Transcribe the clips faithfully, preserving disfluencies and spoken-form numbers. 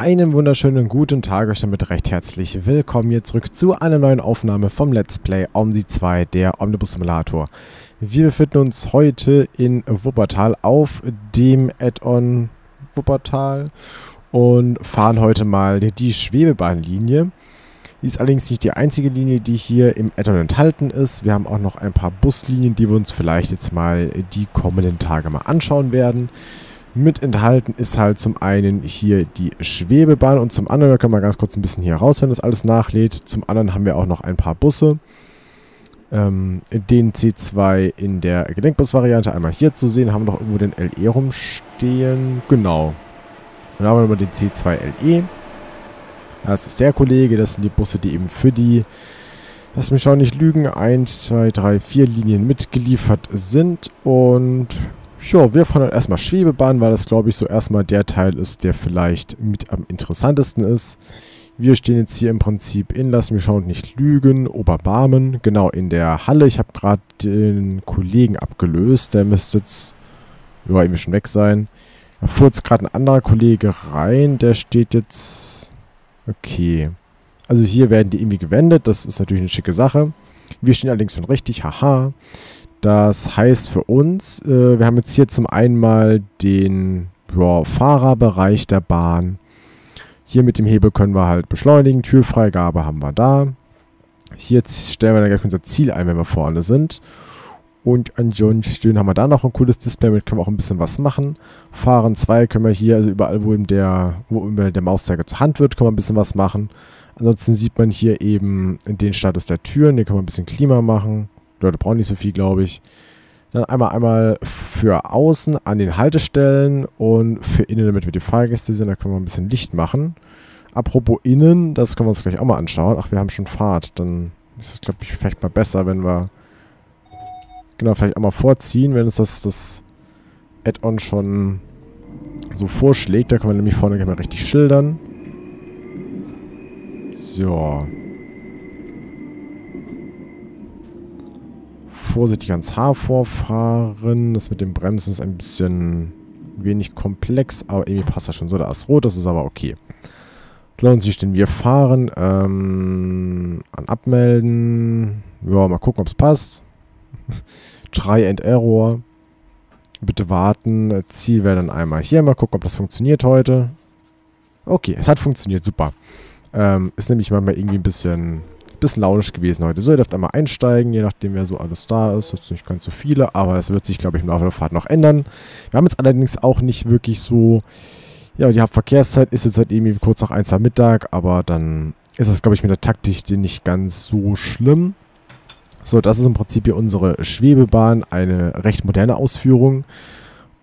Einen wunderschönen guten Tag euch damit recht herzlich willkommen hier zurück zu einer neuen Aufnahme vom Let's Play OMSI zwei, der Omnibus Simulator. Wir befinden uns heute in Wuppertal auf dem Add-on Wuppertal und fahren heute mal die Schwebebahnlinie. Die ist allerdings nicht die einzige Linie, die hier im Add-on enthalten ist. Wir haben auch noch ein paar Buslinien, die wir uns vielleicht jetzt mal die kommenden Tage mal anschauen werden. Mit enthalten ist halt zum einen hier die Schwebebahn und zum anderen, wir können mal ganz kurz ein bisschen hier raus, wenn das alles nachlädt. Zum anderen haben wir auch noch ein paar Busse. Ähm, den C zwei in der Gedenkbus-Variante einmal hier zu sehen. Haben wir noch irgendwo den L E rumstehen? Genau. Dann haben wir nochmal den C zwei L E. Das ist der Kollege, das sind die Busse, die eben für die, lass mich schon nicht lügen, eins, zwei, drei, vier Linien mitgeliefert sind. Und ja, wir fahren dann erstmal Schwebebahn, weil das, glaube ich, so erstmal der Teil ist, der vielleicht mit am interessantesten ist. Wir stehen jetzt hier im Prinzip in, lass mich schauen, nicht lügen, Oberbarmen, genau, in der Halle. Ich habe gerade den Kollegen abgelöst, der müsste jetzt über ihm schon weg sein. Da fuhr jetzt gerade ein anderer Kollege rein, der steht jetzt, okay. Also hier werden die irgendwie gewendet, das ist natürlich eine schicke Sache. Wir stehen allerdings schon richtig, haha. Das heißt für uns, äh, wir haben jetzt hier zum einen mal den ja, Fahrerbereich der Bahn. Hier mit dem Hebel können wir halt beschleunigen. Türfreigabe haben wir da. Hier stellen wir dann gleich unser Ziel ein, wenn wir vorne sind. Und ansonsten haben wir da noch ein cooles Display, damit können wir auch ein bisschen was machen. Fahren zwei können wir hier, also überall, wo, in der, wo über der Mauszeiger zur Hand wird, können wir ein bisschen was machen. Ansonsten sieht man hier eben den Status der Türen. Hier können wir ein bisschen Klima machen. Die Leute brauchen nicht so viel, glaube ich. Dann einmal einmal für außen an den Haltestellen und für innen, damit wir die Fahrgäste sehen. Da können wir ein bisschen Licht machen. Apropos innen, das können wir uns gleich auch mal anschauen. Ach, wir haben schon Fahrt. Dann ist es, glaube ich, vielleicht mal besser, wenn wir genau, vielleicht auch mal vorziehen, wenn uns das, das Add-on schon so vorschlägt. Da können wir nämlich vorne gleich mal richtig schildern. So. Vorsichtig ans Haar vorfahren. Das mit dem Bremsen ist ein bisschen wenig komplex, aber irgendwie passt das schon. So, da ist rot, das ist aber okay. Klar, und sie stehen, wir fahren. Ähm, an Abmelden. Ja, mal gucken, ob es passt. Try and Error. Bitte warten. Ziel wäre dann einmal hier. Mal gucken, ob das funktioniert heute. Okay, es hat funktioniert, super. Ähm, ist nämlich manchmal irgendwie ein bisschen... bisschen launisch gewesen heute. So, ihr dürft einmal einsteigen, je nachdem, wer so alles da ist. Das sind nicht ganz so viele, aber das wird sich, glaube ich, im Laufe der Fahrt noch ändern. Wir haben jetzt allerdings auch nicht wirklich so... Ja, die Hauptverkehrszeit ist jetzt halt irgendwie kurz nach eins am Mittag, aber dann ist das, glaube ich, mit der Taktik nicht ganz so schlimm. So, das ist im Prinzip hier unsere Schwebebahn, eine recht moderne Ausführung.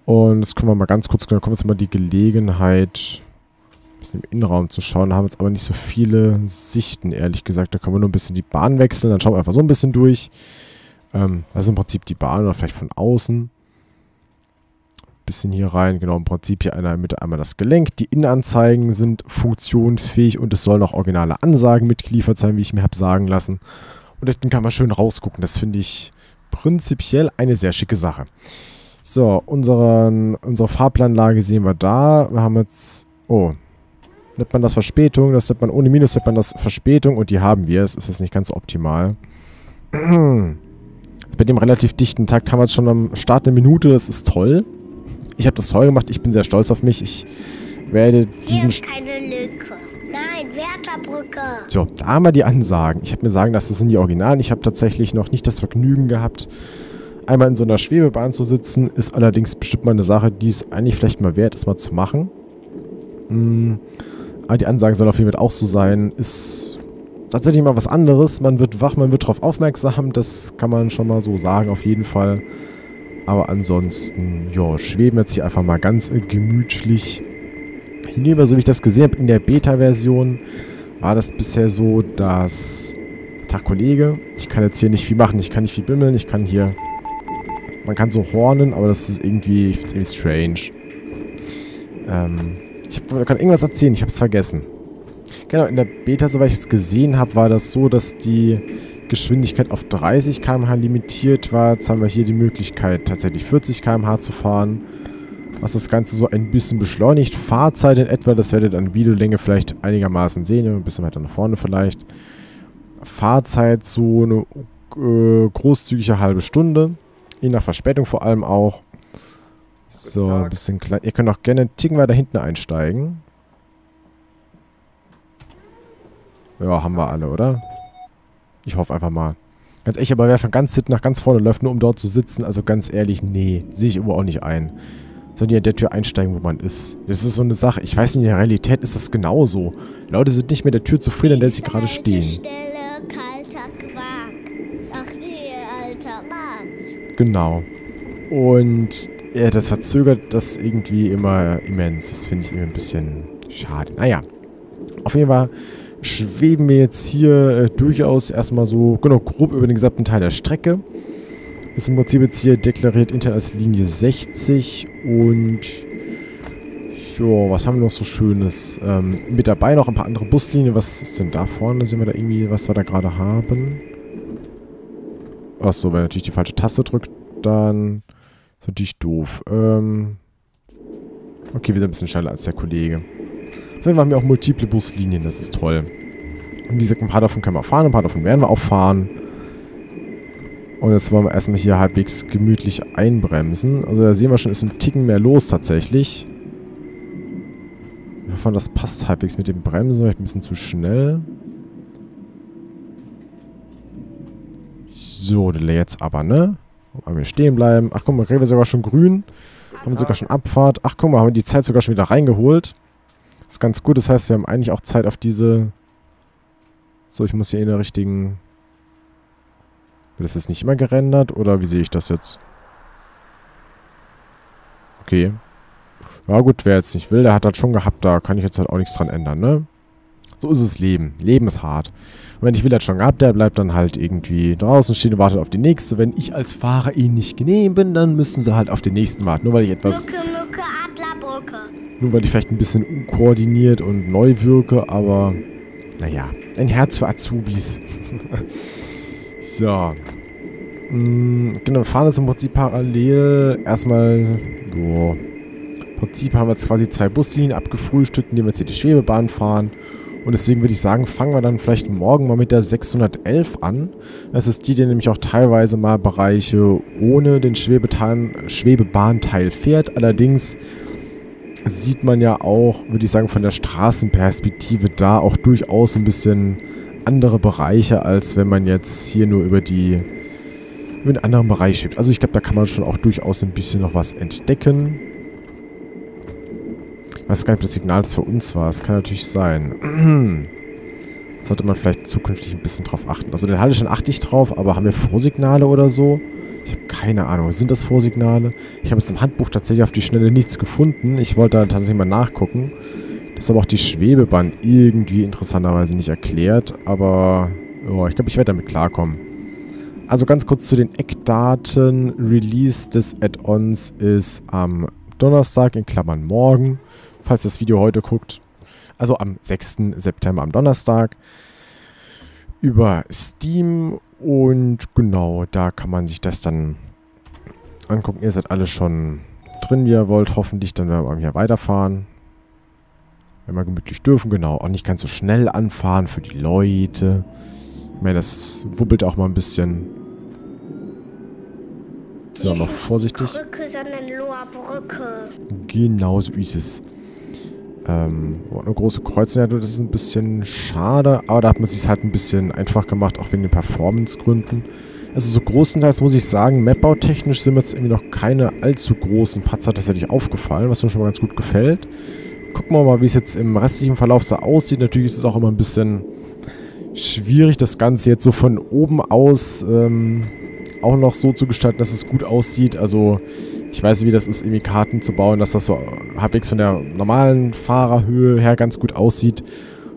Und jetzt können wir mal ganz kurz... Da kommt jetzt mal die Gelegenheit... im Innenraum zu schauen, haben jetzt aber nicht so viele Sichten, ehrlich gesagt. Da können wir nur ein bisschen die Bahn wechseln, dann schauen wir einfach so ein bisschen durch. Ähm, das ist im Prinzip die Bahn oder vielleicht von außen. Bisschen hier rein, genau, im Prinzip hier einer mit einmal das Gelenk. Die Innenanzeigen sind funktionsfähig und es sollen auch originale Ansagen mitgeliefert sein, wie ich mir habe sagen lassen. Und hinten kann man schön rausgucken. Das finde ich prinzipiell eine sehr schicke Sache. So, unseren, unsere Fahrplanlage sehen wir da. Wir haben jetzt... Oh, nennt man das Verspätung, das nennt man ohne Minus, nennt man das Verspätung und die haben wir. Es ist jetzt nicht ganz optimal. Bei dem relativ dichten Takt haben wir jetzt schon am Start eine Minute, das ist toll. Ich habe das toll gemacht, ich bin sehr stolz auf mich. Ich werde diesem... Hier ist keine Lücke. Nein, Wärterbrücke. So, da haben wir die Ansagen. Ich habe mir sagen, das sind die Originalen. Ich habe tatsächlich noch nicht das Vergnügen gehabt, einmal in so einer Schwebebahn zu sitzen. Ist allerdings bestimmt mal eine Sache, die es eigentlich vielleicht mal wert ist, mal zu machen. Hm... Aber die Ansage soll auf jeden Fall auch so sein, ist tatsächlich mal was anderes. Man wird wach, man wird darauf aufmerksam, das kann man schon mal so sagen, auf jeden Fall. Aber ansonsten, ja, schweben jetzt hier einfach mal ganz gemütlich hinüber. So wie ich das gesehen habe in der Beta-Version, war das bisher so, dass... Tag, Kollege, ich kann jetzt hier nicht viel machen, ich kann nicht viel bimmeln, ich kann hier... Man kann so hornen, aber das ist irgendwie, ich finde es irgendwie strange. Ähm... Ich kann irgendwas erzählen, ich habe es vergessen. Genau, in der Beta, soweit ich es gesehen habe, war das so, dass die Geschwindigkeit auf dreißig Kilometer pro Stunde limitiert war. Jetzt haben wir hier die Möglichkeit, tatsächlich vierzig Kilometer pro Stunde zu fahren. was das Ganze so ein bisschen beschleunigt. Fahrzeit in etwa, das werdet ihr an Videolänge vielleicht einigermaßen sehen. Ein bisschen weiter nach vorne vielleicht. Fahrzeit so eine äh, großzügige halbe Stunde. Je nach Verspätung vor allem auch. So, ein bisschen klein. Ihr könnt auch gerne einen Ticken weiter hinten einsteigen. Ja, haben wir alle, oder? Ich hoffe einfach mal. Ganz ehrlich, aber wer von ganz hinten nach ganz vorne läuft, nur um dort zu sitzen, also ganz ehrlich, nee, sehe ich irgendwo auch nicht ein. Sondern an der Tür einsteigen, wo man ist. Das ist so eine Sache, ich weiß nicht, in der Realität ist das genauso. Leute sind nicht mit der Tür zufrieden, an der sie gerade stehen. Stelle, kalter Quark. Ach nee, alter Mann. Genau. Und ja, das verzögert das irgendwie immer immens. Das finde ich irgendwie ein bisschen schade. Naja, auf jeden Fall schweben wir jetzt hier äh, durchaus erstmal so, genau, grob über den gesamten Teil der Strecke. Ist im Prinzip jetzt hier deklariert intern als Linie sechzig und jo, was haben wir noch so Schönes? Ähm, mit dabei noch ein paar andere Buslinien. Was ist denn da vorne? Da sehen wir da irgendwie, was wir da gerade haben. Achso, wenn natürlich die falsche Taste drückt, dann ist natürlich doof. Ähm okay, wir sind ein bisschen schneller als der Kollege. Wir haben ja auch multiple Buslinien, das ist toll. Und wie gesagt, ein paar davon können wir auch fahren, ein paar davon werden wir auch fahren. Und jetzt wollen wir erstmal hier halbwegs gemütlich einbremsen. Also da sehen wir schon, ist ein Ticken mehr los tatsächlich. Ich hoffe, das passt halbwegs mit dem Bremsen, vielleicht ein bisschen zu schnell. So, jetzt aber, ne? Mal wir stehen bleiben. Ach guck mal, reden wir sogar schon grün. Haben sogar schon Abfahrt. Ach guck mal, haben wir die Zeit sogar schon wieder reingeholt. Das ist ganz gut, das heißt, wir haben eigentlich auch Zeit auf diese... So, ich muss hier in der richtigen... Wird das jetzt nicht immer gerendert, oder wie sehe ich das jetzt? Okay. Ja gut, wer jetzt nicht will, der hat das schon gehabt, da kann ich jetzt halt auch nichts dran ändern, ne? So ist es Leben. Leben ist hart. Und wenn ich will, das schon gehabt, der bleibt dann halt irgendwie draußen stehen und wartet auf die nächste. Wenn ich als Fahrer ihn nicht genehm bin, dann müssen sie halt auf den nächsten warten, nur weil ich etwas... Lucke, Lucke, Adlerbrücke. Nur weil ich vielleicht ein bisschen unkoordiniert und neu wirke, aber naja, ein Herz für Azubis. So. Mm, genau, wir fahren jetzt im Prinzip parallel. Erstmal, boah. Im Prinzip haben wir jetzt quasi zwei Buslinien abgefrühstückt, indem wir jetzt hier die Schwebebahn fahren. Und deswegen würde ich sagen, fangen wir dann vielleicht morgen mal mit der sechshundertelf an. Das ist die, die nämlich auch teilweise mal Bereiche ohne den Schwebebahnteil fährt. Allerdings sieht man ja auch, würde ich sagen, von der Straßenperspektive da auch durchaus ein bisschen andere Bereiche, als wenn man jetzt hier nur über die über einen anderen Bereich schiebt. Also ich glaube, da kann man schon auch durchaus ein bisschen noch was entdecken. Ich weiß gar nicht, ob das Signal für uns war. Das kann natürlich sein. Sollte man vielleicht zukünftig ein bisschen drauf achten. Also den Haltestand achte ich drauf, aber haben wir Vorsignale oder so? Ich habe keine Ahnung. Sind das Vorsignale? Ich habe jetzt im Handbuch tatsächlich auf die Schnelle nichts gefunden. Ich wollte da tatsächlich mal nachgucken. Das ist aber auch die Schwebebahn irgendwie interessanterweise nicht erklärt. Aber oh, ich glaube, ich werde damit klarkommen. Also ganz kurz zu den Eckdaten. Release des Add-ons ist am Donnerstag, in Klammern morgen. Falls das Video heute guckt. Also am sechsten September, am Donnerstag. Über Steam. Und genau, da kann man sich das dann angucken. Ihr seid alle schon drin, wie ihr wollt. Hoffentlich dann werden wir hier weiterfahren. Wenn wir gemütlich dürfen, genau. Auch nicht ganz so schnell anfahren für die Leute. Ich meine, das wuppelt auch mal ein bisschen. So, noch vorsichtig. Brücke, sondern Loa-Brücke. Genau so ist es. Ähm, eine große Kreuzung, ja, das ist ein bisschen schade, aber da hat man es sich halt ein bisschen einfach gemacht, auch wegen den Performance-Gründen. Also so großenteils muss ich sagen, mapbautechnisch sind mir jetzt irgendwie noch keine allzu großen Patzer tatsächlich aufgefallen, was mir schon mal ganz gut gefällt. Gucken wir mal, wie es jetzt im restlichen Verlauf so aussieht. Natürlich ist es auch immer ein bisschen schwierig, das Ganze jetzt so von oben aus ähm, auch noch so zu gestalten, dass es gut aussieht. Also ich weiß nicht, wie das ist, irgendwie Karten zu bauen, dass das so halbwegs von der normalen Fahrerhöhe her ganz gut aussieht.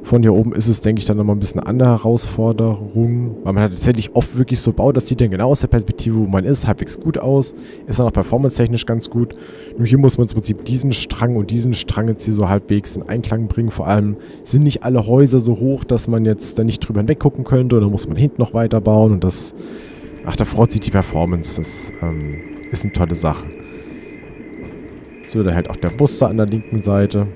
Von hier oben ist es, denke ich, dann nochmal ein bisschen eine andere Herausforderung, weil man halt tatsächlich oft wirklich so baut, das sieht dann genau aus der Perspektive, wo man ist, halbwegs gut aus, ist dann auch performance-technisch ganz gut. Nur hier muss man im Prinzip diesen Strang und diesen Strang jetzt hier so halbwegs in Einklang bringen. Vor allem sind nicht alle Häuser so hoch, dass man jetzt da nicht drüber hinweg gucken könnte, oder muss man hinten noch weiter bauen und das, ach, da freut sich die Performance, das ähm, ist eine tolle Sache. So, da hält auch der Bus da an der linken Seite.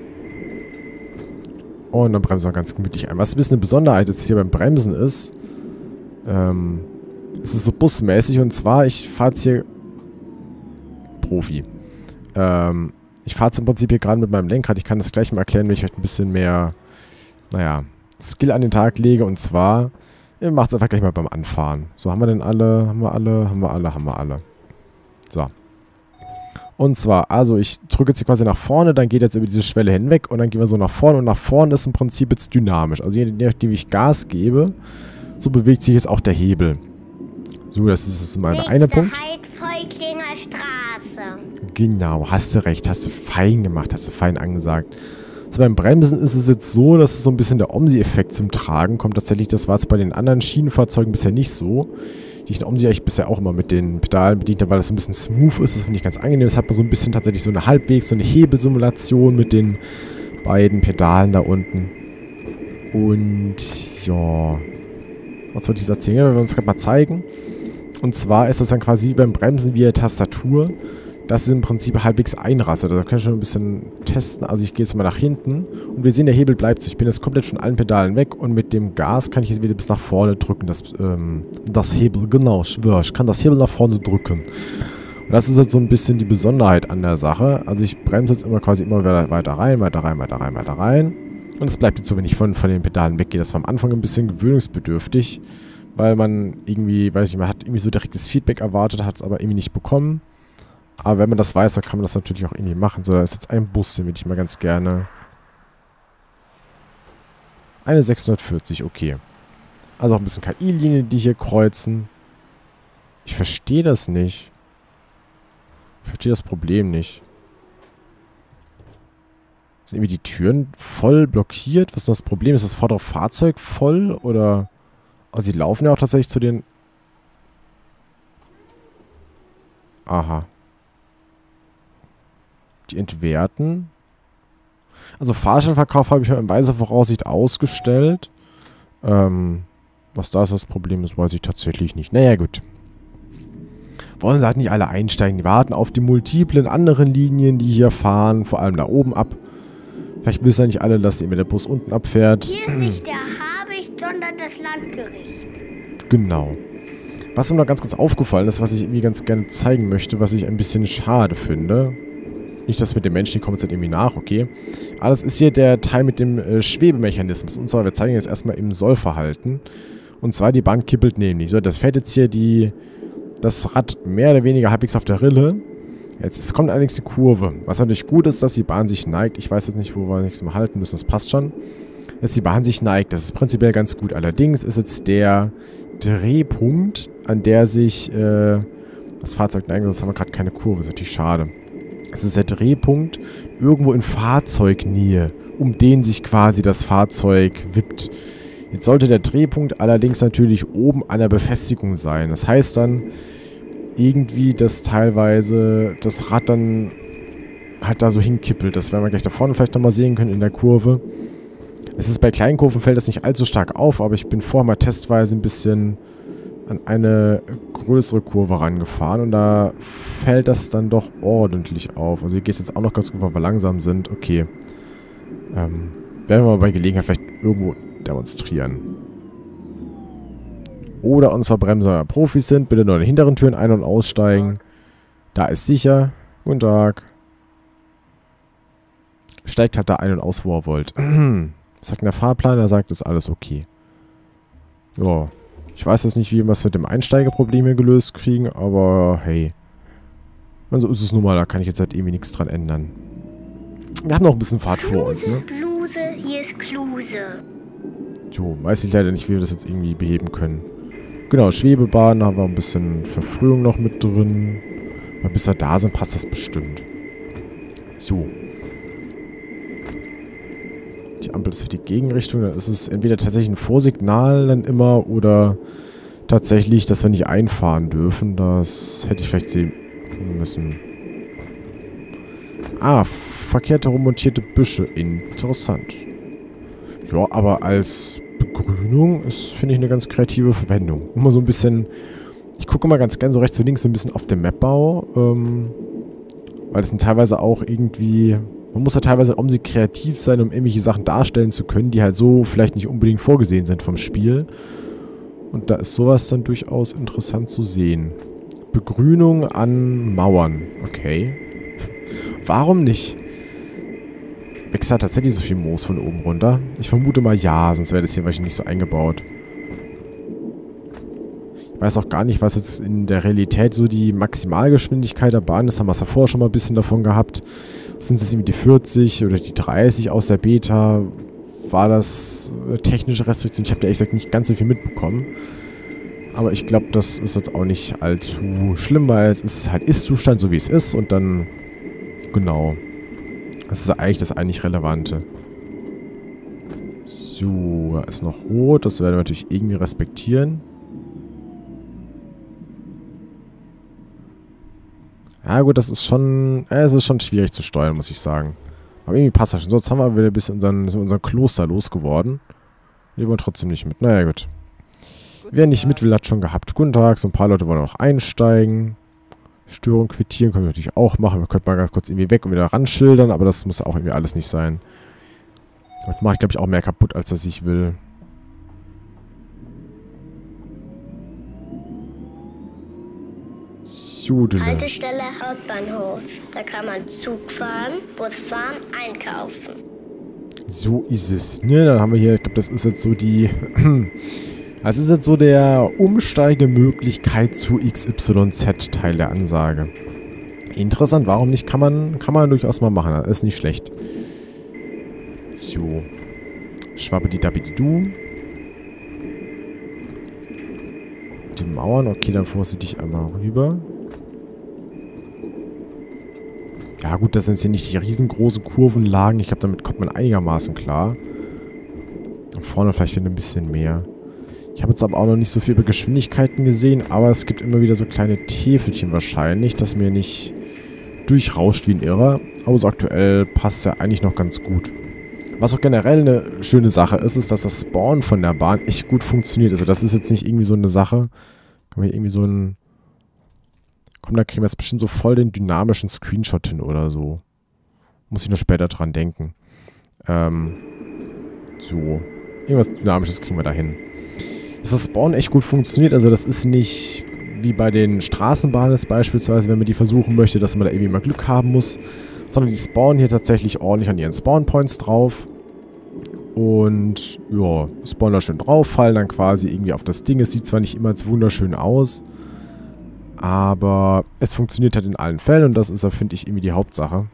Und dann bremsen wir ganz gemütlich ein. Was ein bisschen eine Besonderheit jetzt hier beim Bremsen ist, ähm, es ist so busmäßig. Und zwar, ich fahre jetzt hier Profi. Ähm, ich fahre jetzt im Prinzip hier gerade mit meinem Lenkrad. Ich kann das gleich mal erklären, wenn ich euch ein bisschen mehr, naja, Skill an den Tag lege. Und zwar, ihr macht es einfach gleich mal beim Anfahren. So, haben wir denn alle, haben wir alle, haben wir alle, haben wir alle. So. Und zwar, also ich drücke jetzt hier quasi nach vorne, dann geht jetzt über diese Schwelle hinweg und dann gehen wir so nach vorne. Und nach vorne ist im Prinzip jetzt dynamisch. Also je nachdem ich Gas gebe, so bewegt sich jetzt auch der Hebel. So, das ist mein einer Punkt. Halt Volklinger Straße. Genau, hast du recht, hast du fein gemacht, hast du fein angesagt. Also beim Bremsen ist es jetzt so, dass es so ein bisschen der OMSI-Effekt zum Tragen kommt. Tatsächlich, das war es bei den anderen Schienenfahrzeugen bisher nicht so. Die ich in OMSI eigentlich bisher auch immer mit den Pedalen bedient habe, weil das so ein bisschen smooth ist. Das finde ich ganz angenehm. Das hat man so ein bisschen tatsächlich so eine halbwegs, so eine Hebelsimulation mit den beiden Pedalen da unten. Und ja, was wollte ich jetzt erzählen? Ja, wir wollen uns gerade mal zeigen. Und zwar ist das dann quasi beim Bremsen via Tastatur. Das ist im Prinzip halbwegs einrastet. Also da kann ich schon ein bisschen testen. Also ich gehe jetzt mal nach hinten und wir sehen, der Hebel bleibt so. Ich bin jetzt komplett von allen Pedalen weg und mit dem Gas kann ich jetzt wieder bis nach vorne drücken. Das, ähm, das Hebel, genau, schwör, ich kann das Hebel nach vorne drücken. Und das ist jetzt so ein bisschen die Besonderheit an der Sache. Also ich bremse jetzt immer quasi immer weiter rein, weiter rein, weiter rein, weiter rein. Und es bleibt jetzt so, wenn ich von, von den Pedalen weggehe. Das war am Anfang ein bisschen gewöhnungsbedürftig, weil man irgendwie, weiß ich nicht, man hat irgendwie so direktes Feedback erwartet, hat es aber irgendwie nicht bekommen. Aber wenn man das weiß, dann kann man das natürlich auch irgendwie machen. So, da ist jetzt ein Bus, den würde ich mal ganz gerne... Eine sechshundertvierzig, okay. Also auch ein bisschen K I-Linien, die hier kreuzen. Ich verstehe das nicht. Ich verstehe das Problem nicht. Sind irgendwie die Türen voll blockiert? Was ist das Problem? Ist das vordere Fahrzeug voll? Oder... Also die laufen ja auch tatsächlich zu den... Aha. Die entwerten. Also Fahrscheinverkauf habe ich mir in weiser Voraussicht ausgestellt. Ähm, was da ist das Problem ist, weiß ich tatsächlich nicht. Naja, gut. Wollen sie halt nicht alle einsteigen. Die warten auf die multiplen anderen Linien, die hier fahren. Vor allem da oben ab. Vielleicht wissen ja nicht alle, dass immer der Bus unten abfährt. Hier ist nicht der Habicht, sondern das Landgericht. Genau. Was mir noch ganz kurz aufgefallen ist, was ich irgendwie ganz gerne zeigen möchte, was ich ein bisschen schade finde. Nicht das mit den Menschen, die kommen jetzt halt irgendwie nach, okay. Aber das ist hier der Teil mit dem äh, Schwebemechanismus. Und zwar, wir zeigen jetzt erstmal im Sollverhalten. Und zwar, die Bahn kippelt nämlich. So, das fährt jetzt hier die, das Rad mehr oder weniger halbwegs auf der Rille. Jetzt es kommt allerdings die Kurve. Was natürlich gut ist, dass die Bahn sich neigt. Ich weiß jetzt nicht, wo wir nächstes Mal halten müssen, das passt schon. Jetzt die Bahn sich neigt, das ist prinzipiell ganz gut. Allerdings ist jetzt der Drehpunkt, an der sich äh, das Fahrzeug neigt. Sonst haben wir gerade keine Kurve, das ist natürlich schade. Es ist der Drehpunkt irgendwo in Fahrzeugnähe, um den sich quasi das Fahrzeug wippt. Jetzt sollte der Drehpunkt allerdings natürlich oben an der Befestigung sein. Das heißt dann irgendwie, dass teilweise das Rad dann halt da so hinkippelt. Das werden wir gleich da vorne vielleicht nochmal sehen können in der Kurve. Es ist bei kleinen Kurven fällt das nicht allzu stark auf, aber ich bin vorher mal testweise ein bisschen an eine größere Kurve rangefahren und da fällt das dann doch ordentlich auf. Also hier geht es jetzt auch noch ganz gut, weil wir langsam sind. Okay. Ähm, werden wir mal bei Gelegenheit vielleicht irgendwo demonstrieren. Oder uns verbremsen, wenn wir Profis sind. Bitte nur in den hinteren Türen ein- und aussteigen. Da ist sicher. Guten Tag. Steigt halt da ein und aus, wo ihr wollt. Was sagt der Fahrplan? Er sagt, ist alles okay. Ja. Ich weiß jetzt nicht, wie wir es mit dem Einsteigerproblem hier gelöst kriegen, aber hey. So ist es nun mal, da kann ich jetzt halt irgendwie nichts dran ändern. Wir haben noch ein bisschen Fahrt Fluse, vor uns, ne? Bluse, hier ist Kluse. Jo, weiß ich leider nicht, wie wir das jetzt irgendwie beheben können. Genau, Schwebebahn, da haben wir ein bisschen Verfrühung noch mit drin. Aber bis wir da sind, passt das bestimmt. So. Die Ampel ist für die Gegenrichtung, dann ist es entweder tatsächlich ein Vorsignal dann immer oder tatsächlich, dass wir nicht einfahren dürfen. Das hätte ich vielleicht sehen müssen. Ah, verkehrt herum montierte Büsche. Interessant. Ja, aber als Begrünung ist, finde ich, eine ganz kreative Verwendung. Immer so ein bisschen, ich gucke mal ganz gern so rechts und links so ein bisschen auf den Mapbau, ähm, Weil das sind teilweise auch irgendwie... Man muss ja teilweise um sie kreativ sein, um irgendwelche Sachen darstellen zu können, die halt so vielleicht nicht unbedingt vorgesehen sind vom Spiel. Und da ist sowas dann durchaus interessant zu sehen. Begrünung an Mauern. Okay. Warum nicht? Wächst da tatsächlich so viel Moos von oben runter? Ich vermute mal ja, sonst wäre das hier wahrscheinlich nicht so eingebaut. Ich weiß auch gar nicht, was jetzt in der Realität so die Maximalgeschwindigkeit der Bahn ist. Haben wir es ja vorher schon mal ein bisschen davon gehabt. Sind es eben die vierzig oder die dreißig aus der Beta? War das eine technische Restriktion? Ich habe da ehrlich gesagt nicht ganz so viel mitbekommen. Aber ich glaube, das ist jetzt auch nicht allzu schlimm, weil es ist halt Ist-Zustand, so wie es ist. Und dann, genau. Das ist eigentlich das eigentlich Relevante. So, da ist noch rot. Das werden wir natürlich irgendwie respektieren. Ja gut, das ist schon, es ist schon schwierig zu steuern, muss ich sagen. Aber irgendwie passt das schon. Sonst haben wir wieder ein bisschen unseren, unseren Kloster losgeworden. Die wollen trotzdem nicht mit. Naja, gut. Wer nicht mit will, hat schon gehabt. Guten Tag, so ein paar Leute wollen noch einsteigen. Störung quittieren können wir natürlich auch machen. Wir könnten mal ganz kurz irgendwie weg und wieder ranschildern, aber das muss auch irgendwie alles nicht sein. Das mache ich, glaube ich, auch mehr kaputt, als dass ich will. Haltestelle Hauptbahnhof. Da kann man Zug fahren, Bus fahren, einkaufen. So ist es. Ne, dann haben wir hier, ich glaube, das ist jetzt so die... Das ist jetzt so der Umsteigemöglichkeit zu X Y Z-Teil der Ansage. Interessant, warum nicht? Kann man, kann man durchaus mal machen. Das ist nicht schlecht. So. Schwabbidi-dabbidi-du. Die Mauern. Okay, dann vorsichtig einmal rüber. Ja gut, das sind jetzt hier nicht die riesengroßen Kurvenlagen. Ich glaube, damit kommt man einigermaßen klar. Und vorne vielleicht wieder ein bisschen mehr. Ich habe jetzt aber auch noch nicht so viel über Geschwindigkeiten gesehen, aber es gibt immer wieder so kleine Täfelchen wahrscheinlich, dass mir nicht durchrauscht wie ein Irrer. Aber so aktuell passt ja eigentlich noch ganz gut. Was auch generell eine schöne Sache ist, ist, dass das Spawn von der Bahn echt gut funktioniert. Also das ist jetzt nicht irgendwie so eine Sache. Kann man hier irgendwie so ein... Komm, da kriegen wir jetzt bestimmt so voll den dynamischen Screenshot hin oder so. Muss ich nur später dran denken. Ähm, so. Irgendwas Dynamisches kriegen wir da hin. Dass das Spawn echt gut funktioniert. Also das ist nicht wie bei den Straßenbahnen ist beispielsweise, wenn man die versuchen möchte, dass man da irgendwie mal Glück haben muss. Sondern die spawnen hier tatsächlich ordentlich an ihren Spawn-Points drauf. Und ja, spawnen da schön drauf, fallen dann quasi irgendwie auf das Ding. Es sieht zwar nicht immer so wunderschön aus, aber es funktioniert halt in allen Fällen und das ist ja, finde ich, irgendwie die Hauptsache.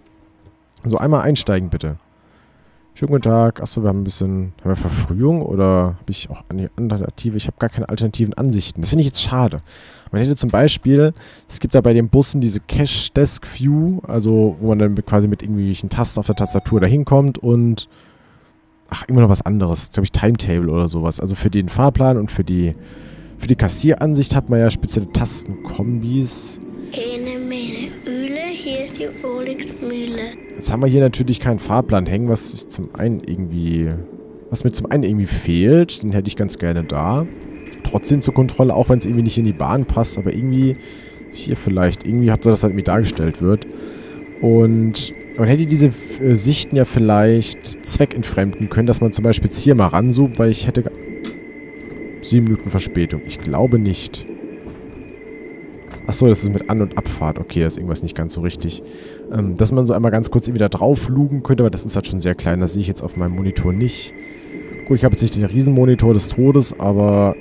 So, einmal einsteigen, bitte. Schönen guten Tag. Achso, wir haben ein bisschen... Haben wir Verfrühung oder habe ich auch eine Alternative? Ich habe gar keine alternativen Ansichten. Das finde ich jetzt schade. Man hätte zum Beispiel... Es gibt da bei den Bussen diese Cash-Desk-View, also wo man dann quasi mit irgendwelchen Tasten auf der Tastatur dahin kommt und... Ach, immer noch was anderes. Glaube ich, Timetable oder sowas. Also für den Fahrplan und für die... Für die Kassieransicht hat man ja spezielle Tastenkombis. Ene, mene, Öle, hier ist die Olix-Mühle. Jetzt haben wir hier natürlich keinen Fahrplan hängen, was ich zum einen irgendwie, was mir zum einen irgendwie fehlt. Den hätte ich ganz gerne da. Trotzdem zur Kontrolle, auch wenn es irgendwie nicht in die Bahn passt, aber irgendwie hier vielleicht irgendwie habt ihr das halt irgendwie dargestellt wird. Und man hätte diese äh, Sichten ja vielleicht zweckentfremden können, dass man zum Beispiel jetzt hier mal ranzoomt, weil ich hätte Sieben Minuten Verspätung. Ich glaube nicht. Achso, das ist mit An- und Abfahrt. Okay, da ist irgendwas nicht ganz so richtig. Ähm, dass man so einmal ganz kurz wieder drauf lugen könnte, aber das ist halt schon sehr klein. Das sehe ich jetzt auf meinem Monitor nicht. Gut, ich habe jetzt nicht den Riesenmonitor des Todes, aber...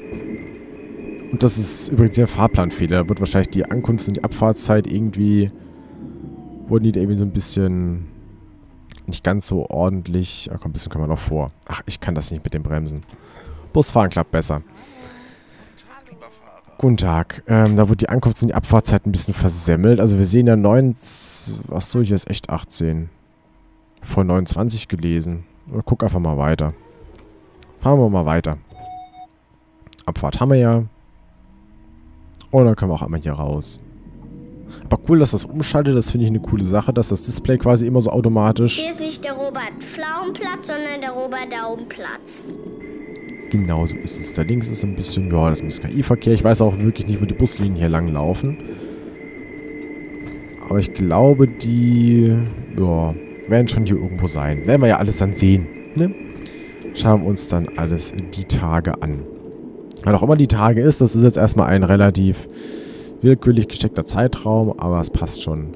Und das ist übrigens der Fahrplanfehler. Da wird wahrscheinlich die Ankunft und die Abfahrtszeit irgendwie... Wurden die da irgendwie so ein bisschen... Nicht ganz so ordentlich... Ach komm, ein bisschen kann man noch vor. Ach, ich kann das nicht mit dem Bremsen. Busfahren klappt besser. Guten Tag. Ähm, da wird die Ankunft und die Abfahrtzeit ein bisschen versemmelt. Also wir sehen ja neunzehn... Achso, hier ist echt achtzehn. Vor neunundzwanzig gelesen. Guck einfach mal weiter. Fahren wir mal weiter. Abfahrt haben wir ja. Und dann können wir auch einmal hier raus. Aber cool, dass das umschaltet. Das finde ich eine coole Sache, dass das Display quasi immer so automatisch... Hier ist nicht der Robert-Pflaumenplatz, sondern der Robert-Daumenplatz. Genau so ist es. Da links ist ein bisschen, ja, das ist K I-Verkehr. Ich weiß auch wirklich nicht, wo die Buslinien hier lang laufen. Aber ich glaube, die ja, werden schon hier irgendwo sein. Werden wir ja alles dann sehen. Ne? Schauen wir uns dann alles die Tage an. Weil auch immer die Tage ist, das ist jetzt erstmal ein relativ willkürlich gesteckter Zeitraum, aber es passt schon.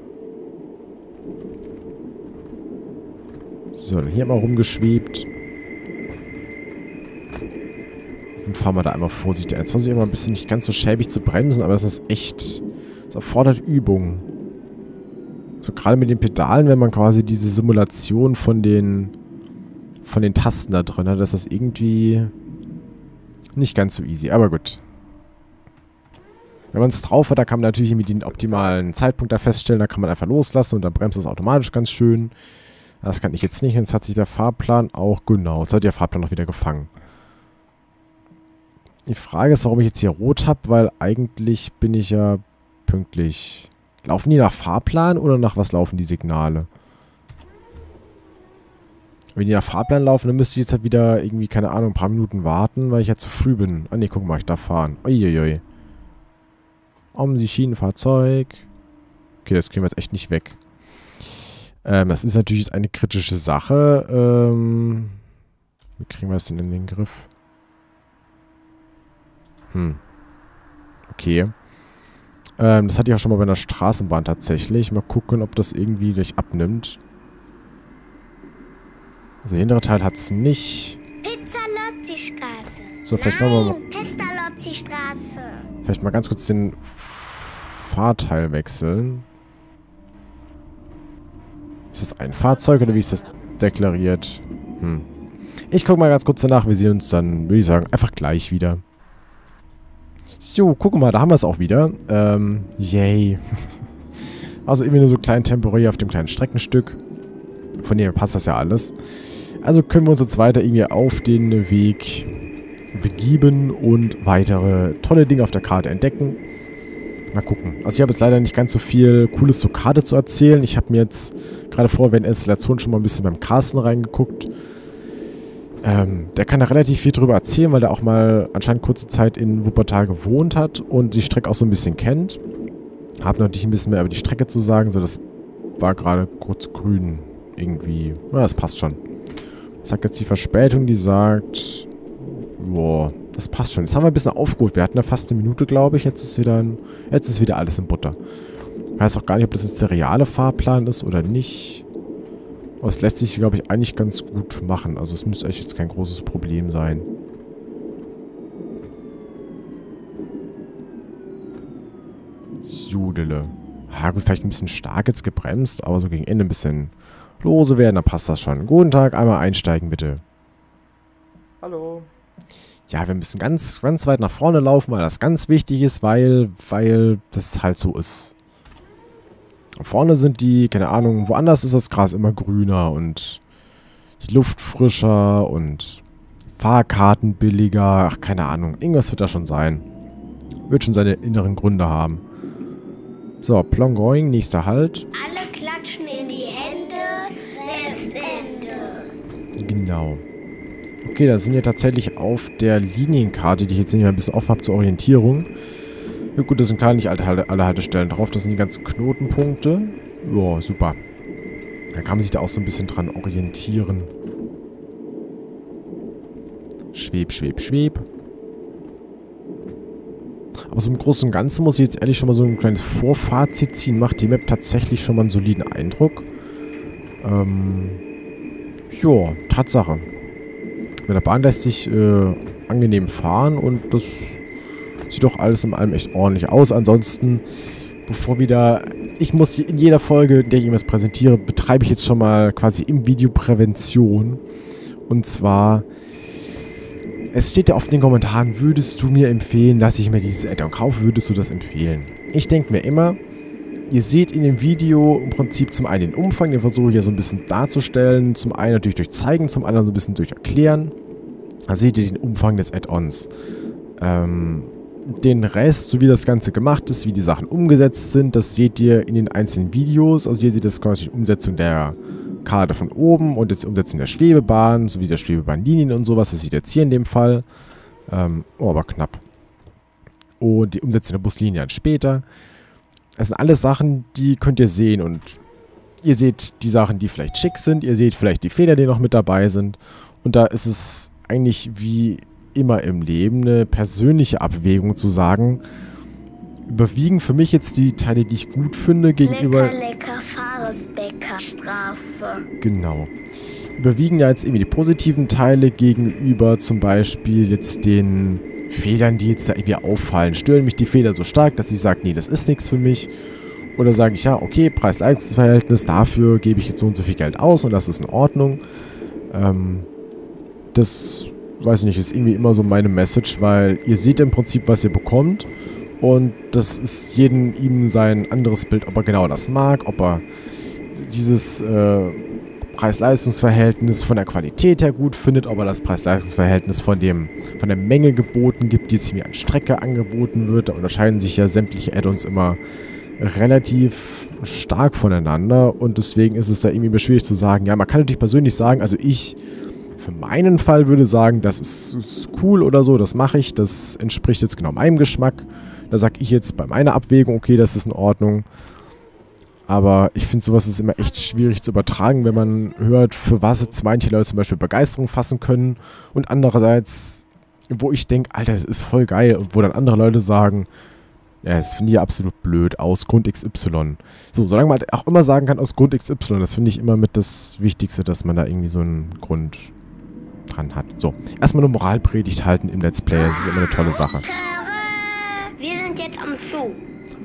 So, dann hier mal rumgeschwebt. Dann fahren wir da einmal vorsichtig. Jetzt versuche ich immer ein bisschen nicht ganz so schäbig zu bremsen, aber das ist echt... Das erfordert Übung. So gerade mit den Pedalen, wenn man quasi diese Simulation von den von den Tasten da drin hat, ist das irgendwie nicht ganz so easy, aber gut. Wenn man es drauf hat, da kann man natürlich mit den optimalen Zeitpunkt da feststellen, da kann man einfach loslassen und dann bremst es automatisch ganz schön. Das kann ich jetzt nicht, jetzt hat sich der Fahrplan auch, genau, jetzt hat der Fahrplan auch wieder gefangen. Die Frage ist, warum ich jetzt hier rot habe, weil eigentlich bin ich ja pünktlich... Laufen die nach Fahrplan oder nach was laufen die Signale? Wenn die nach Fahrplan laufen, dann müsste ich jetzt halt wieder irgendwie, keine Ahnung, ein paar Minuten warten, weil ich ja zu früh bin. Ah ne, guck mal, ich darf fahren. Uiuiui. OMSI Schienenfahrzeug. Okay, das kriegen wir jetzt echt nicht weg. Ähm, das ist natürlich jetzt eine kritische Sache. Ähm, wie kriegen wir das denn in den Griff? Hm. Okay. Ähm, das hatte ich auch schon mal bei einer Straßenbahn tatsächlich. Mal gucken, ob das irgendwie gleich abnimmt. Also, der hintere Teil hat es nicht. Pizzalotti-Straße. So, vielleicht Nein, wollen wir mal... Pestalozzi-Straße. Vielleicht mal ganz kurz den Fahrteil wechseln. Ist das ein Fahrzeug oder wie ist das deklariert? Hm. Ich gucke mal ganz kurz danach. Wir sehen uns dann, würde ich sagen, einfach gleich wieder. So, guck mal, da haben wir es auch wieder. Ähm, yay. Also irgendwie nur so klein temporär auf dem kleinen Streckenstück. Von dem passt das ja alles. Also können wir uns jetzt weiter irgendwie auf den Weg begeben und weitere tolle Dinge auf der Karte entdecken. Mal gucken. Also ich habe jetzt leider nicht ganz so viel Cooles zur Karte zu erzählen. Ich habe mir jetzt gerade vor während der Installation schon mal ein bisschen beim Carsten reingeguckt. Ähm, der kann da relativ viel drüber erzählen, weil der auch mal anscheinend kurze Zeit in Wuppertal gewohnt hat und die Strecke auch so ein bisschen kennt. Hab noch nicht ein bisschen mehr über die Strecke zu sagen, so das war gerade kurz grün irgendwie. Na, das passt schon. Was sagt jetzt die Verspätung? Die sagt, boah, das passt schon. Jetzt haben wir ein bisschen aufgeholt. Wir hatten da fast eine Minute, glaube ich. Jetzt ist wieder ein, jetzt ist wieder alles in Butter. Ich weiß auch gar nicht, ob das jetzt der reale Fahrplan ist oder nicht. Aber es lässt sich, glaube ich, eigentlich ganz gut machen. Also es müsste eigentlich jetzt kein großes Problem sein. Judele. Ah, gut, vielleicht ein bisschen stark jetzt gebremst, aber so gegen Ende ein bisschen lose werden, dann passt das schon. Guten Tag, einmal einsteigen, bitte. Hallo. Ja, wir müssen ganz, ganz weit nach vorne laufen, weil das ganz wichtig ist, weil, weil das halt so ist. Vorne sind die, keine Ahnung, woanders ist das Gras immer grüner und die Luft frischer und Fahrkarten billiger. Ach, keine Ahnung. Irgendwas wird da schon sein. Wird schon seine inneren Gründe haben. So, Plongoing, nächster Halt. Alle klatschen in die Hände, Restende. Genau. Okay, da sind wir tatsächlich auf der Linienkarte, die ich jetzt nicht mehr ein bisschen offen habe zur Orientierung. Ja gut, das sind klar nicht alle, alle Haltestellen drauf. Das sind die ganzen Knotenpunkte. Ja, super. Dann kann man sich da auch so ein bisschen dran orientieren. Schweb, schweb, schweb. Aber so im Großen und Ganzen muss ich jetzt ehrlich schon mal so ein kleines Vorfazit ziehen. Macht die Map tatsächlich schon mal einen soliden Eindruck. Ähm, ja, Tatsache. Mit der Bahn lässt sich äh, angenehm fahren und das... Sieht doch alles in allem echt ordentlich aus. Ansonsten, bevor wieder... Ich muss in jeder Folge, in der ich irgendwas präsentiere, betreibe ich jetzt schon mal quasi im Video Prävention. Und zwar... Es steht ja oft in den Kommentaren, würdest du mir empfehlen, dass ich mir dieses Add-on kaufe? Würdest du das empfehlen? Ich denke mir immer, ihr seht in dem Video im Prinzip zum einen den Umfang, den versuche ich ja so ein bisschen darzustellen. Zum einen natürlich durch Zeigen, zum anderen so ein bisschen durch Erklären. Da seht ihr den Umfang des Add-ons. Ähm... Den Rest, so wie das Ganze gemacht ist, wie die Sachen umgesetzt sind, das seht ihr in den einzelnen Videos. Also hier seht ihr das quasi die Umsetzung der Karte von oben und jetzt die Umsetzung der Schwebebahn, sowie der Schwebebahnlinien und sowas. Das seht ihr jetzt hier in dem Fall. Ähm, oh, aber knapp. Und die Umsetzung der Buslinien später. Das sind alles Sachen, die könnt ihr sehen. Und ihr seht die Sachen, die vielleicht schick sind. Ihr seht vielleicht die Federn, die noch mit dabei sind. Und da ist es eigentlich wie immer im Leben eine persönliche Abwägung zu sagen, überwiegen für mich jetzt die Teile, die ich gut finde, gegenüber... Lecker, lecker, Fahresbäckerstraße. Genau. Überwiegen ja jetzt irgendwie die positiven Teile gegenüber zum Beispiel jetzt den Federn, die jetzt da irgendwie auffallen. Stören mich die Federn so stark, dass ich sage, nee, das ist nichts für mich. Oder sage ich, ja, okay, Preis-Leistungs-Verhältnis, dafür gebe ich jetzt so und so viel Geld aus und das ist in Ordnung. Ähm, das, weiß ich nicht, ist irgendwie immer so meine Message, weil ihr seht im Prinzip, was ihr bekommt. Und das ist jedem ihm sein anderes Bild, ob er genau das mag, ob er dieses äh, Preis-Leistungs-Verhältnis von der Qualität her gut findet, ob er das Preis-Leistungs-Verhältnis von, dem, von der Menge geboten gibt, die jetzt mir an Strecke angeboten wird. Da unterscheiden sich ja sämtliche Add-ons immer relativ stark voneinander und deswegen ist es da irgendwie schwierig zu sagen. Ja, man kann natürlich persönlich sagen, also ich... Für meinen Fall würde ich sagen, das ist, ist cool oder so, das mache ich, das entspricht jetzt genau meinem Geschmack. Da sage ich jetzt bei meiner Abwägung, okay, das ist in Ordnung. Aber ich finde, sowas ist immer echt schwierig zu übertragen, wenn man hört, für was jetzt manche Leute zum Beispiel Begeisterung fassen können. Und andererseits, wo ich denke, Alter, das ist voll geil. Und wo dann andere Leute sagen, ja, das finde ich absolut blöd, aus Grund X Y. So, solange man auch immer sagen kann, aus Grund X Y, das finde ich immer mit das Wichtigste, dass man da irgendwie so einen Grund... dran hat. So, erstmal eine Moralpredigt halten im Let's Play, das ist immer eine tolle Sache. Wir sind jetzt am Zoo.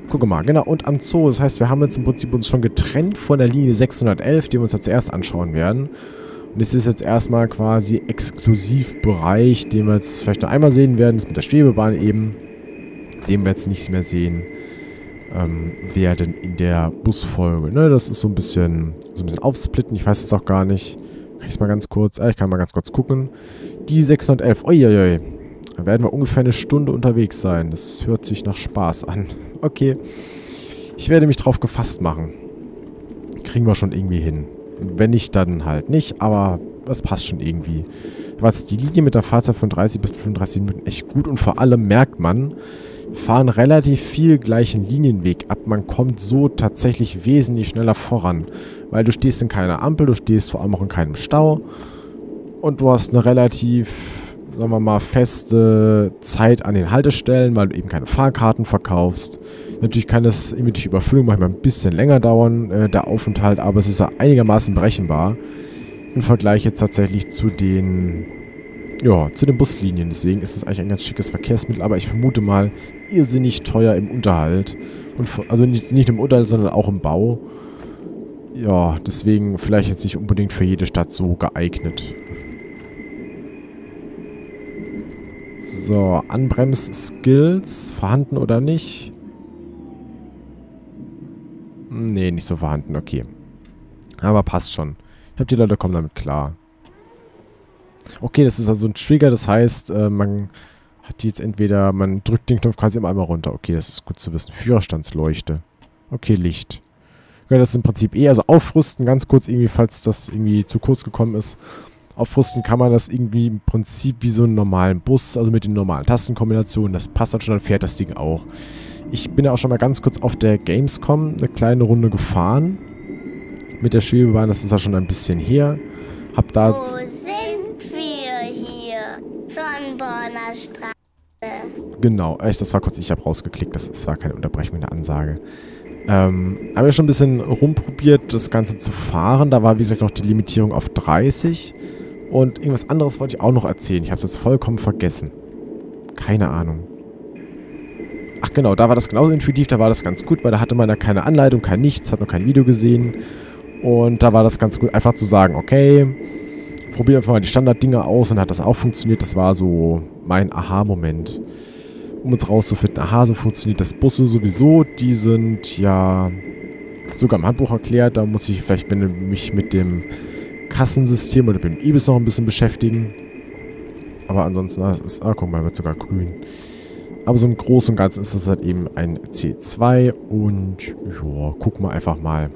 Guck mal, genau, und am Zoo, das heißt, wir haben jetzt im Prinzip uns schon getrennt von der Linie sechshundertelf, die wir uns ja zuerst anschauen werden. Und das ist jetzt erstmal quasi Exklusivbereich, den wir jetzt vielleicht nur einmal sehen werden, das mit der Schwebebahn eben, den wir jetzt nicht mehr sehen ähm, werden in der Busfolge. Ne, das ist so ein bisschen, so ein bisschen aufsplitten, ich weiß jetzt auch gar nicht. Kann ich mal ganz kurz, ah, ich kann mal ganz kurz gucken. Die sechshundertelf, uiuiui. Da werden wir ungefähr eine Stunde unterwegs sein. Das hört sich nach Spaß an. Okay. Ich werde mich drauf gefasst machen. Kriegen wir schon irgendwie hin. Wenn nicht, dann halt nicht, aber es passt schon irgendwie. Was die Linie mit der Fahrzeit von dreißig bis fünfunddreißig Minuten echt gut und vor allem merkt man, wir fahren relativ viel gleichen Linienweg ab. Man kommt so tatsächlich wesentlich schneller voran. Weil du stehst in keiner Ampel, du stehst vor allem auch in keinem Stau. Und du hast eine relativ, sagen wir mal, feste Zeit an den Haltestellen, weil du eben keine Fahrkarten verkaufst. Natürlich kann das irgendwie durch Überfüllung manchmal ein bisschen länger dauern, äh, der Aufenthalt, aber es ist ja einigermaßen berechenbar. Im Vergleich jetzt tatsächlich zu den... Ja, zu den Buslinien. Deswegen ist es eigentlich ein ganz schickes Verkehrsmittel, aber ich vermute mal irrsinnig teuer im Unterhalt. Und, also nicht, nicht im Unterhalt, sondern auch im Bau. Ja, deswegen vielleicht jetzt nicht unbedingt für jede Stadt so geeignet. So, Anbremsskills, vorhanden oder nicht? Nee, nicht so vorhanden, okay. Aber passt schon. Ich hab die Leute kommen damit klar. Okay, das ist also ein Trigger, das heißt, man hat jetzt entweder, man drückt den Knopf quasi immer einmal runter. Okay, das ist gut zu wissen. Führerstandsleuchte. Okay, Licht. Ja, das ist im Prinzip eh, also aufrüsten, ganz kurz irgendwie, falls das irgendwie zu kurz gekommen ist. Aufrüsten kann man das irgendwie im Prinzip wie so einen normalen Bus, also mit den normalen Tastenkombinationen. Das passt dann schon, dann fährt das Ding auch. Ich bin ja auch schon mal ganz kurz auf der Gamescom eine kleine Runde gefahren. Mit der Schwebebahn, das ist ja schon ein bisschen her. Hab da... Wo sind wir hier? Sonnborner Straße. Genau, echt, das war kurz, ich habe rausgeklickt, das, das war keine Unterbrechung in der Ansage. Ähm, habe ja schon ein bisschen rumprobiert, das Ganze zu fahren. Da war, wie gesagt, noch die Limitierung auf dreißig. Und irgendwas anderes wollte ich auch noch erzählen. Ich habe es jetzt vollkommen vergessen. Keine Ahnung. Ach genau, da war das genauso intuitiv, da war das ganz gut, weil da hatte man ja keine Anleitung, kein Nichts, hat noch kein Video gesehen. Und da war das ganz gut, einfach zu sagen, okay, probier einfach mal die Standarddinge aus und hat das auch funktioniert. Das war so mein Aha-Moment, um uns rauszufinden, aha, so funktioniert das. Busse sowieso, die sind ja sogar im Handbuch erklärt. Da muss ich vielleicht mich mit dem Kassensystem oder mit dem E B I S noch ein bisschen beschäftigen. Aber ansonsten, das ist, ah, guck mal, wird sogar grün. Aber so im Großen und Ganzen ist das halt eben ein C zwei und ja, guck mal einfach mal.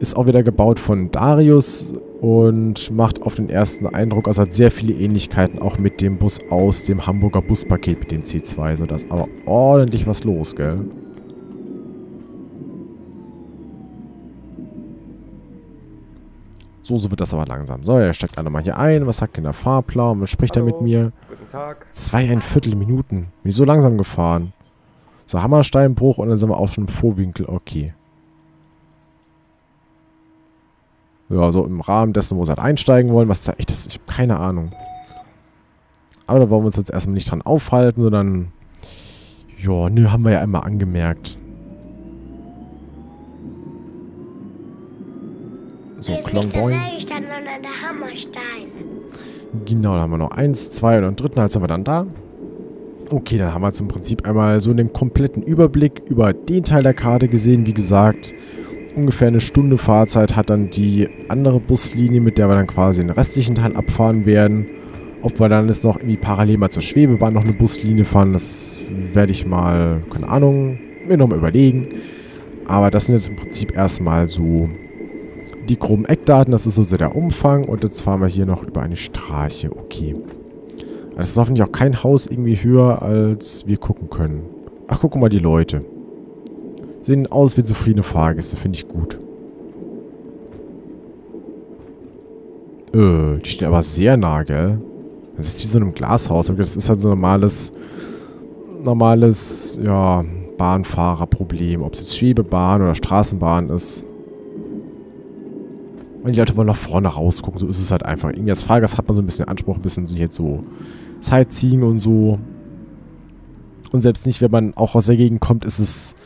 Ist auch wieder gebaut von Darius und macht auf den ersten Eindruck, also hat sehr viele Ähnlichkeiten auch mit dem Bus aus dem Hamburger Buspaket mit dem C zwei. So, da ist aber ordentlich was los, gell? So, so wird das aber langsam. So, er steigt alle mal hier ein. Was sagt denn der Fahrplan? Was spricht er mit mir? Guten Tag. Zweieinviertel Minuten. Bin ich so langsam gefahren. So, Hammersteinbruch und dann sind wir auch schon im Vohwinkel. Okay. Ja, so im Rahmen dessen, wo sie halt einsteigen wollen. Was ist da echt? Das, ich habe keine Ahnung. Aber da wollen wir uns jetzt erstmal nicht dran aufhalten, sondern... Ja, ne, haben wir ja einmal angemerkt. So, Klonboing. Genau, da haben wir noch eins, zwei und einen dritten Hals haben wir dann da. Okay, dann haben wir jetzt im Prinzip einmal so einen kompletten Überblick über den Teil der Karte gesehen. Wie gesagt, ungefähr eine Stunde Fahrzeit hat dann die andere Buslinie, mit der wir dann quasi den restlichen Teil abfahren werden. Ob wir dann jetzt noch irgendwie parallel mal zur Schwebebahn noch eine Buslinie fahren, das werde ich mal, keine Ahnung, mir nochmal überlegen. Aber das sind jetzt im Prinzip erstmal so die groben Eckdaten. Das ist so der Umfang. Und jetzt fahren wir hier noch über eine Straße. Okay. Das ist hoffentlich auch kein Haus irgendwie höher, als wir gucken können. Ach, guck mal, die Leute. Sehen aus wie zufriedene Fahrgäste. Finde ich gut. Äh, die stehen aber sehr nah, gell? Das ist wie so einem Glashaus. Das ist halt so ein normales, normales, ja, Bahnfahrerproblem. Ob es jetzt Schwebebahn oder Straßenbahn ist. Und die Leute wollen nach vorne rausgucken. So ist es halt einfach. Irgendwie als Fahrgast hat man so ein bisschen Anspruch, ein bisschen so jetzt so Sightseeing und so. Und selbst nicht, wenn man auch aus der Gegend kommt, ist es,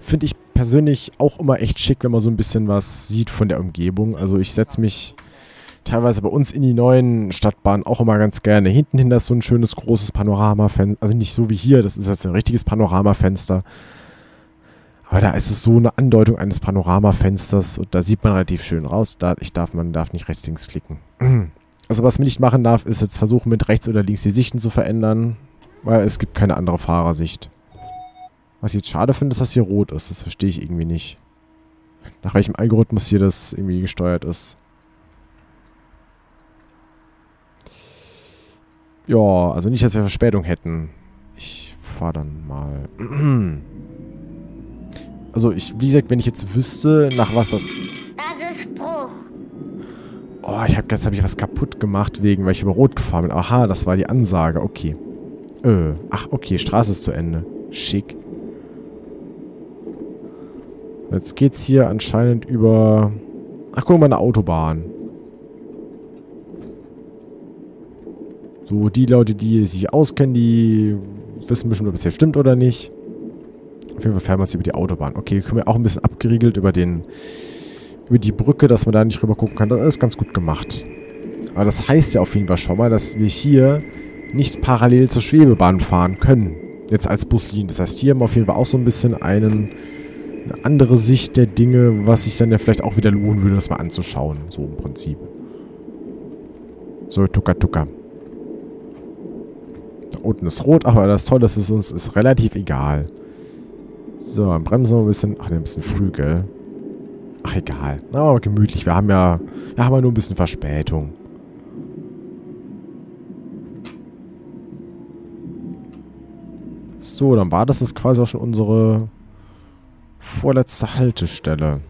finde ich persönlich, auch immer echt schick, wenn man so ein bisschen was sieht von der Umgebung. Also ich setze mich teilweise bei uns in die neuen Stadtbahnen auch immer ganz gerne. Hinten hin ist so ein schönes, großes Panoramafenster. Also nicht so wie hier, das ist jetzt ein richtiges Panoramafenster. Aber da ist es so eine Andeutung eines Panoramafensters und da sieht man relativ schön raus. Da, ich darf, man darf nicht rechts, links klicken. Also was man nicht machen darf, ist jetzt versuchen, mit rechts oder links die Sichten zu verändern, weil es gibt keine andere Fahrersicht. Was ich jetzt schade finde, ist, dass hier rot ist. Das verstehe ich irgendwie nicht. Nach welchem Algorithmus hier das irgendwie gesteuert ist. Ja, also nicht, dass wir Verspätung hätten. Ich fahre dann mal... Also, ich, wie gesagt, wenn ich jetzt wüsste, nach was das... Das ist Bruch. Oh, ich habe jetzt hab ich was kaputt gemacht, wegen, weil ich über Rot gefahren bin. Aha, das war die Ansage. Okay. Äh, ach, okay, Straße ist zu Ende. Schick. Jetzt geht's hier anscheinend über... Ach, guck mal, eine Autobahn. So, die Leute, die sich auskennen, die wissen bestimmt, ob es hier stimmt oder nicht. Auf jeden Fall fahren wir jetzt über die Autobahn. Okay, kommen wir auch ein bisschen abgeriegelt über den, über die Brücke, dass man da nicht rüber gucken kann. Das ist ganz gut gemacht. Aber das heißt ja auf jeden Fall schon mal, dass wir hier nicht parallel zur Schwebebahn fahren können. Jetzt als Buslinie. Das heißt, hier haben wir auf jeden Fall auch so ein bisschen einen, eine andere Sicht der Dinge, was sich dann ja vielleicht auch wieder lohnen würde, das mal anzuschauen. So im Prinzip. So, tucka tucka. Da unten ist rot, aber das ist toll, das ist uns ist relativ egal. So, dann bremsen wir ein bisschen. Ach, ein bisschen früh, gell? Ach, egal. Aber gemütlich. Wir haben ja, ja, haben wir nur ein bisschen Verspätung. So, dann war das, das quasi auch schon unsere vorletzte Haltestelle.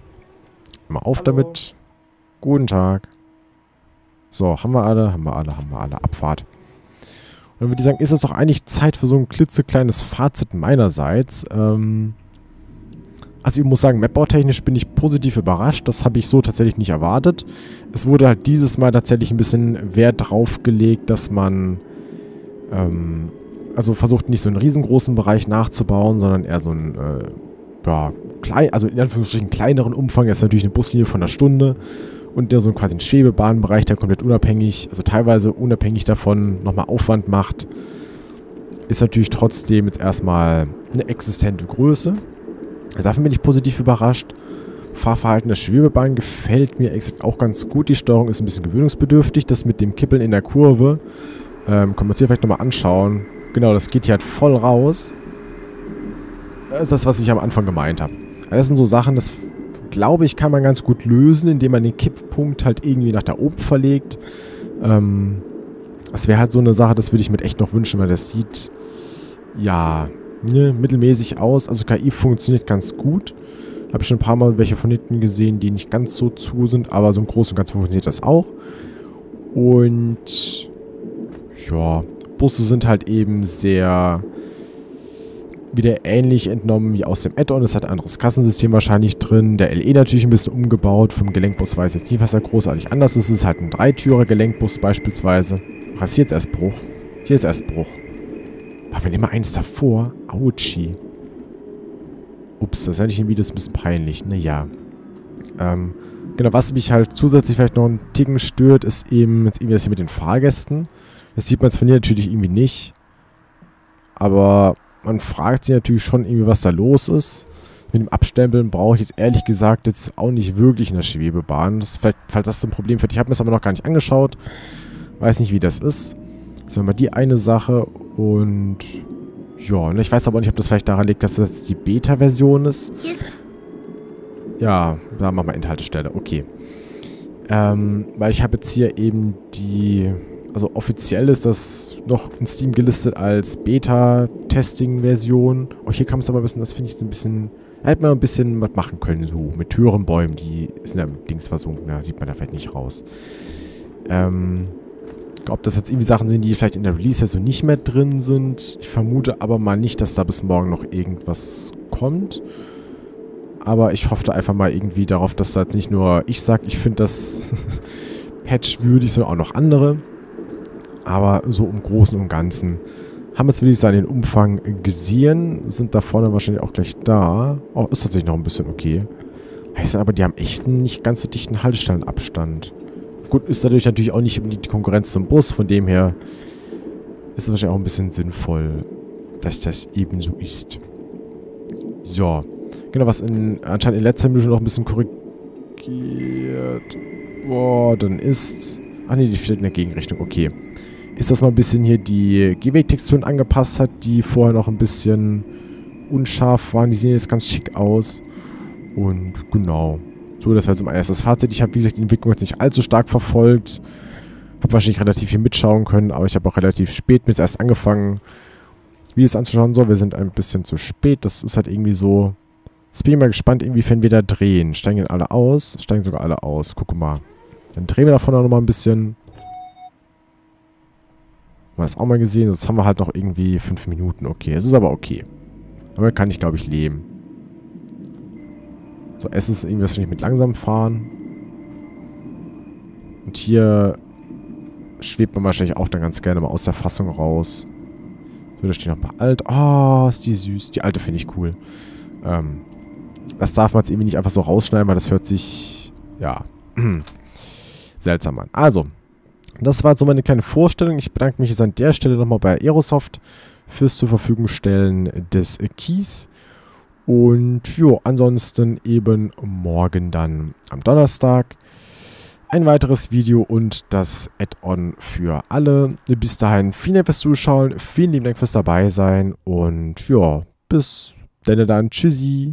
Mal auf Hallo. Damit. Guten Tag. So, haben wir alle, haben wir alle, haben wir alle. Abfahrt. Dann würde ich sagen, ist es doch eigentlich Zeit für so ein klitzekleines Fazit meinerseits. Ähm also ich muss sagen, mapbautechnisch bin ich positiv überrascht. Das habe ich so tatsächlich nicht erwartet. Es wurde halt dieses Mal tatsächlich ein bisschen Wert drauf gelegt, dass man ähm, also versucht, nicht so einen riesengroßen Bereich nachzubauen, sondern eher so einen äh, ja, klein, also in Anführungsstrichen kleineren Umfang. Das ist natürlich eine Buslinie von einer Stunde. Und der so quasi ein Schwebebahnbereich, der komplett unabhängig, also teilweise unabhängig davon nochmal Aufwand macht, ist natürlich trotzdem jetzt erstmal eine existente Größe. Also davon bin ich positiv überrascht. Fahrverhalten der Schwebebahn gefällt mir auch ganz gut. Die Steuerung ist ein bisschen gewöhnungsbedürftig. Das mit dem Kippeln in der Kurve, ähm, können wir uns hier vielleicht nochmal anschauen. Genau, das geht hier halt voll raus. Das ist das, was ich am Anfang gemeint habe. Das sind so Sachen, das... glaube ich, kann man ganz gut lösen, indem man den Kipppunkt halt irgendwie nach da oben verlegt. Ähm, das wäre halt so eine Sache, das würde ich mir echt noch wünschen, weil das sieht, ja, ne, mittelmäßig aus. Also K I funktioniert ganz gut. Habe ich schon ein paar Mal welche von hinten gesehen, die nicht ganz so zu sind, aber so im Großen und Ganzen funktioniert das auch. Und ja, Busse sind halt eben sehr wieder ähnlich entnommen wie aus dem Add-on. Es hat ein anderes Kassensystem wahrscheinlich drin. Der L E natürlich ein bisschen umgebaut. Vom Gelenkbus weiß ich jetzt nicht, was da großartig anders ist. Es ist halt ein Dreitürer-Gelenkbus beispielsweise. Ach, ist hier jetzt erst Bruch. Hier ist erst Bruch. War mir immer eins davor. Autschi. Ups, das hätte ich in Videos ein bisschen peinlich. Naja. Ähm, genau, was mich halt zusätzlich vielleicht noch einen Ticken stört, ist eben jetzt irgendwie das hier mit den Fahrgästen. Das sieht man jetzt von hier natürlich irgendwie nicht. Aber man fragt sich natürlich schon irgendwie, was da los ist. Mit dem Abstempeln brauche ich jetzt ehrlich gesagt jetzt auch nicht wirklich in der Schwebebahn. Das ist vielleicht, falls das so ein Problem wird. Ich habe mir das aber noch gar nicht angeschaut. Weiß nicht, wie das ist. Das wäre mal die eine Sache. Und ja, ich weiß aber nicht, ob das vielleicht daran liegt, dass das jetzt die Beta-Version ist. Ja, da machen wir Endhaltestelle. Okay. Ähm, weil ich habe jetzt hier eben die... Also offiziell ist das noch in Steam gelistet als Beta-Testing-Version. Oh, hier kann man es aber ein bisschen, das finde ich jetzt ein bisschen... Da hätte man ein bisschen was machen können, so mit höheren Bäumen. Die sind ja im Dings versunken, da sieht man da vielleicht nicht raus. Ähm, ob das jetzt irgendwie Sachen sind, die vielleicht in der Release-Version nicht mehr drin sind. Ich vermute aber mal nicht, dass da bis morgen noch irgendwas kommt. Aber ich hoffe da einfach mal irgendwie darauf, dass da jetzt nicht nur ich sage, ich finde das patchwürdig, sondern auch noch andere. Aber so im Großen und Ganzen haben wir jetzt, will ich sagen, den Umfang gesehen. Sind da vorne wahrscheinlich auch gleich da. Oh, ist tatsächlich noch ein bisschen okay. Heißt aber, die haben echt einen nicht ganz so dichten Haltestellenabstand. Gut, ist dadurch natürlich auch nicht die Konkurrenz zum Bus. Von dem her ist es wahrscheinlich auch ein bisschen sinnvoll, dass das eben so ist. Ja. Genau, was in, anscheinend in letzter Minute noch ein bisschen korrigiert worden ist. Ah ne, die steht in der Gegenrichtung. Okay. Ist das mal ein bisschen hier die Gehwegtexturen angepasst hat, die vorher noch ein bisschen unscharf waren. Die sehen jetzt ganz schick aus. Und genau. So, das war jetzt mein erstes Fazit. Ich habe, wie gesagt, die Entwicklung jetzt nicht allzu stark verfolgt. Habe wahrscheinlich relativ viel mitschauen können, aber ich habe auch relativ spät mit erst angefangen, Videos anzuschauen. So, wir sind ein bisschen zu spät. Das ist halt irgendwie so... Jetzt bin ich mal gespannt, inwiefern wir da drehen. Steigen alle aus? Steigen sogar alle aus. Guck mal. Dann drehen wir davon auch nochmal ein bisschen... Haben wir das auch mal gesehen. Sonst haben wir halt noch irgendwie fünf Minuten. Okay, es ist aber okay. Damit kann ich, glaube ich, leben. So, es ist irgendwie das mit langsam fahren. Und hier schwebt man wahrscheinlich auch dann ganz gerne mal aus der Fassung raus. So, da stehen noch ein paar alte. Oh, ist die süß. Die alte finde ich cool. Ähm, das darf man jetzt irgendwie nicht einfach so rausschneiden, weil das hört sich, ja, seltsam an. Also, das war so meine kleine Vorstellung. Ich bedanke mich jetzt an der Stelle nochmal bei Aerosoft fürs zur Verfügung stellen des Keys. Und jo, ansonsten eben morgen dann am Donnerstag ein weiteres Video und das Add-on für alle. Bis dahin, vielen Dank fürs Zuschauen, vielen lieben Dank fürs dabei sein und ja, bis dann, dann. Tschüssi.